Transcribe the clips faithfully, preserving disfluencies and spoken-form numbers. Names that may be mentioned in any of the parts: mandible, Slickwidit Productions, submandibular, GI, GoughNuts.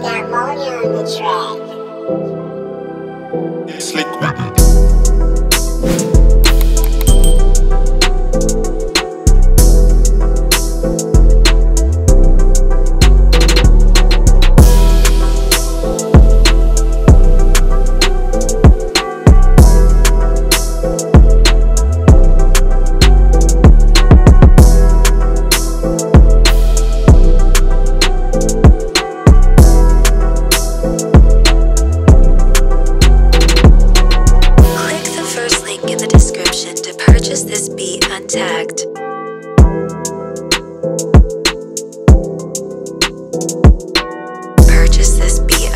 need ammonia on the track. Slickwidit. To purchase this beat untagged. Purchase this beat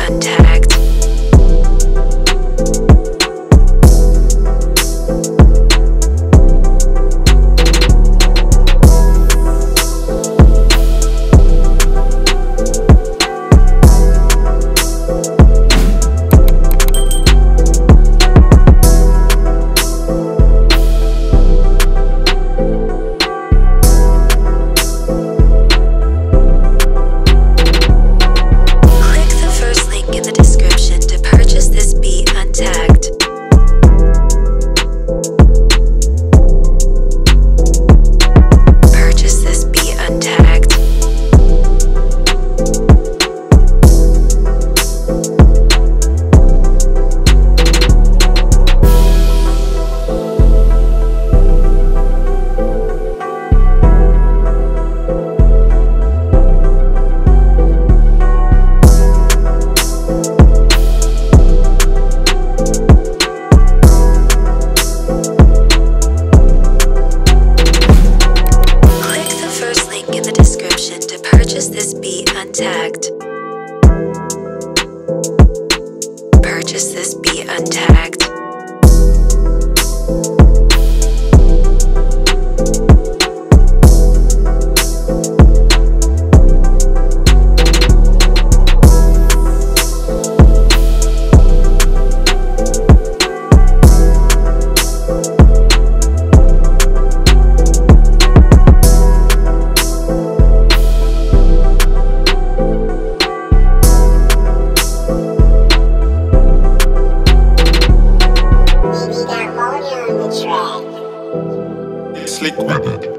untagged. Purchase this beat untagged. Purchase this beat untagged. Slickwidit.